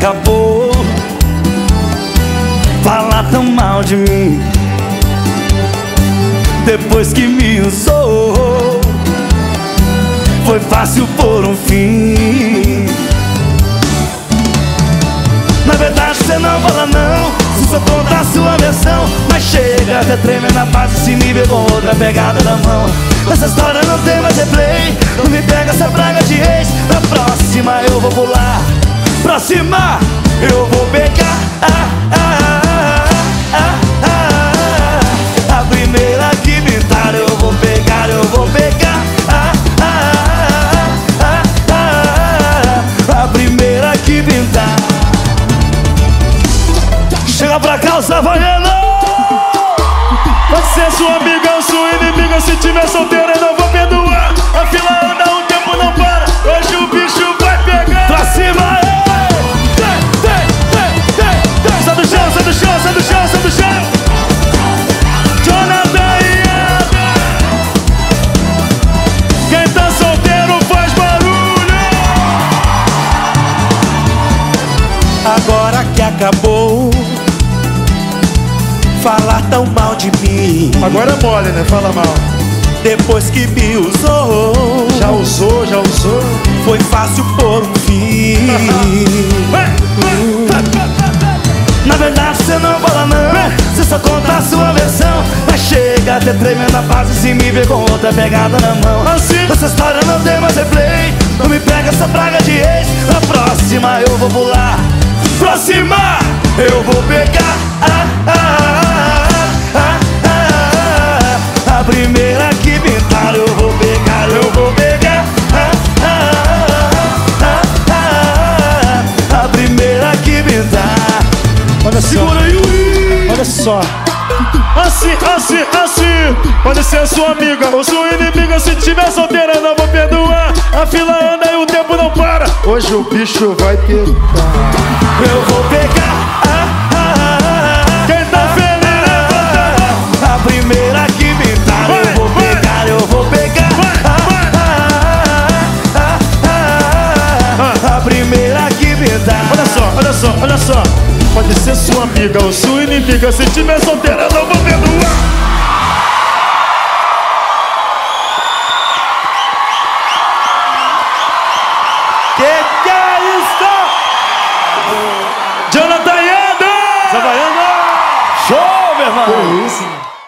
acabou. Falar tão mal de mim depois que me usou, foi fácil por um fim. Na verdade você não fala não, se só conta a sua versão. Mas chega, até treme na base, se me vê com outra pegada na mão. Nessa história não tem mais replay, não me pega essa praga de ex. Na próxima eu vou pular, próxima eu vou pegar. A primeira que me dar eu vou pegar, eu vou pegar. A primeira que me dar. Chega pra cá, os havaianos. Pode ser sua amiga, sua inimiga. Se tiver solteira, eu não vou perdoar. A fila anda, o tempo não para. Hoje o bicho vai pegar. Pra cima, ei! Sai do chão, sai do chão, sai do chão, sai do chão. Jonathan Yane. Quem tá solteiro faz barulho. Agora que acabou falar tão mal de mim. Agora é mole, né? Fala mal. Depois que me usou. Já usou, já usou. Foi fácil por um fim. Na verdade você não fala não, você só conta a sua versão. Mas chega até tremenda base, se me vê com outra pegada na mão. Assim, essa história não tem mais replay, não me pega essa praga de ex. Na próxima eu vou pular, próxima eu vou pegar. A primeira que pintar eu vou pegar, eu vou pegar. A primeira que pintar. Olha só, segura aí, ui. Olha só. Assim, assim, assim. Pode ser sua amiga ou sua inimiga. Se tiver solteira não vou perdoar. A fila anda e o tempo não para. Hoje o bicho vai pegar. Eu vou pegar. Quem tá feliz? A primeira que me dar, vai, eu vou pegar, vai. Eu vou pegar. A primeira que me dar. Olha só, olha só, olha só. Pode ser sua amiga ou sua inimiga. Se tiver solteira não vou perdoar. Que é isso? Jonathan Yane! Show, meu irmão! Que é isso?